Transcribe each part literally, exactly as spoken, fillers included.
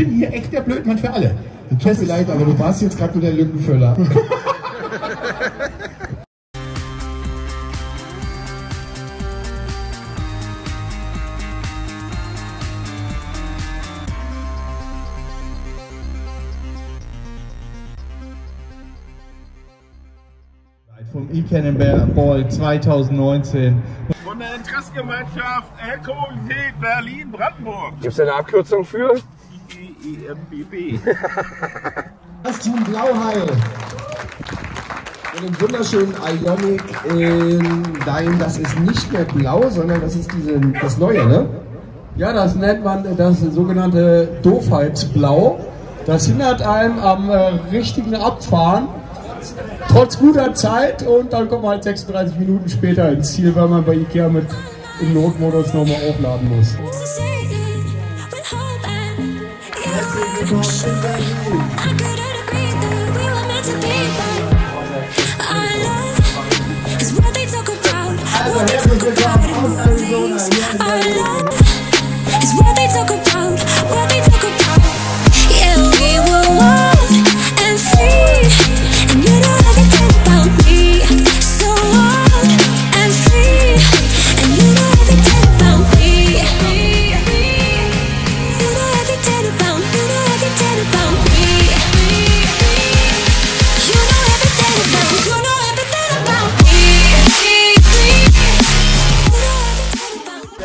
Ich bin hier echt der Blödmann für alle. Tut mir leid, aber du warst jetzt gerade nur der Lückenfüller. Vom E-Cannonball zweitausendneunzehn. Von der Interessengemeinschaft Elektromobilität Berlin-Brandenburg. Gibt es da eine Abkürzung für? E M B B. Das Team Blauheil mit dem wunderschönen Ionic. In, nein, das ist nicht mehr blau, sondern das ist diese, das neue, ne? Ja, das nennt man das sogenannte Doofheitsblau. Das hindert einem am äh, richtigen Abfahren, trotz guter Zeit, und dann kommt man halt sechsunddreißig Minuten später ins Ziel, weil man bei Ikea mit im Notmodus nochmal aufladen muss.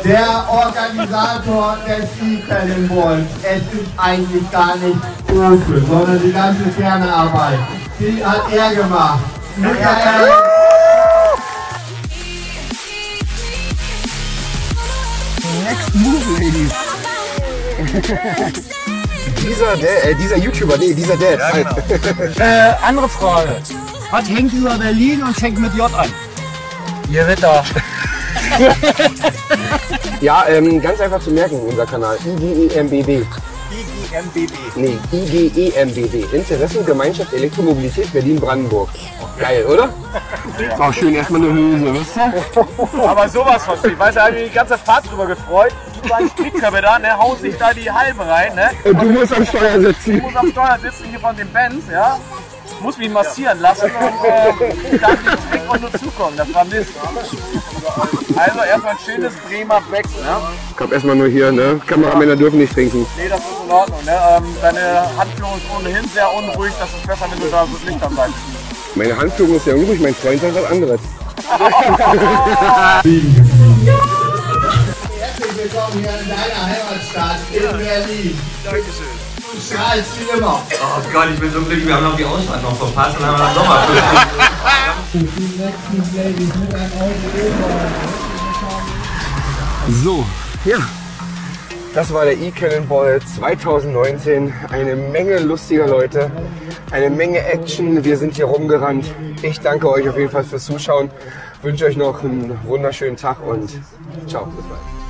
Der Organisator des E-Cannonballs, es ist eigentlich gar nicht Uwe, sondern die ganze Fernarbeit, die hat er gemacht. Michael. Next move, ladies. dieser, der, äh, dieser YouTuber, nee, dieser Dad. Ja, genau. äh, andere Frage. Was hängt über Berlin und fängt mit J an? Ihr Wetter. Ja, ähm, ganz einfach zu merken, unser Kanal I G E M B B. I G E M B B. Nee, I G E M B B. Interessengemeinschaft Elektromobilität Berlin-Brandenburg. Geil, oder? Ist auch schön, erstmal eine Hülse, wisst ihr? Aber sowas von viel. Weißt du, da habe ich die ganze Fahrt drüber gefreut. Du warst Spitzköpfe da, ne? Haust sich da die halbe rein, ne? Und du musst am Steuer sitzen. Du musst am Steuer sitzen, hier von den Benz, ja? Muss mich massieren lassen und äh, dann weg und nur zukommen. Das war Mist. Also erstmal ein schönes Bremer Beck. Ne? Ich glaube erstmal nur hier, ne? Kameramänner dürfen nicht trinken. Nee, das ist in Ordnung. Ne? Deine Handführung ist ohnehin sehr unruhig. Das ist besser, wenn du da so Licht am Bein bist. Meine Handführung ist sehr unruhig. Mein Freund sagt was anderes. Herzlich willkommen hier in deiner Heimatstadt in Berlin. Dankeschön. Ja, ist wie immer. Oh Gott, ich bin so glücklich, wir haben noch die Ausfahrt noch verpasst und haben dann nochmal So, ja. Das war der E-Cannonball zweitausendneunzehn. Eine Menge lustiger Leute, eine Menge Action. Wir sind hier rumgerannt. Ich danke euch auf jeden Fall fürs Zuschauen. Wünsche euch noch einen wunderschönen Tag und ciao, bis bald.